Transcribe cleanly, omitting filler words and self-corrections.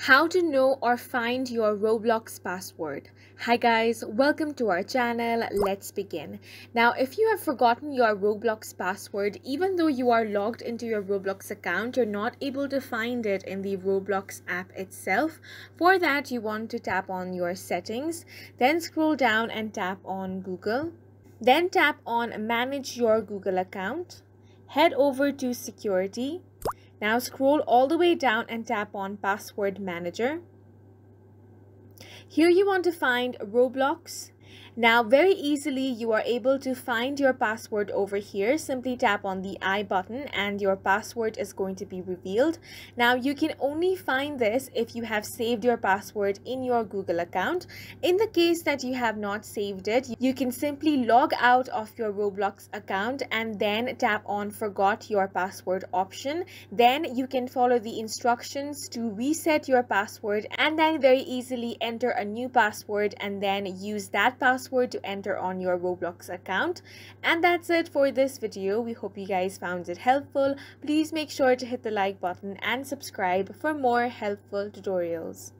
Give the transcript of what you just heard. How to know or find your Roblox password. Hi guys, welcome to our channel. Let's begin. Now, if you have forgotten your Roblox password, even though you are logged into your Roblox account, you're not able to find it in the Roblox app itself. For that, you want to tap on your settings, then scroll down and tap on Google. Then tap on Manage your Google account. Head over to Security. Now scroll all the way down and tap on Password Manager. Here you want to find Roblox. Now very easily you are able to find your password over here. Simply tap on the I button and your password is going to be revealed. Now you can only find this if you have saved your password in your Google account. In the case that you have not saved it, you can simply log out of your Roblox account and then tap on Forgot Your Password option. Then you can follow the instructions to reset your password and then very easily enter a new password and then use that password to enter on your Roblox account. And that's it for this video. We hope you guys found it helpful. Please make sure to hit the like button and subscribe for more helpful tutorials.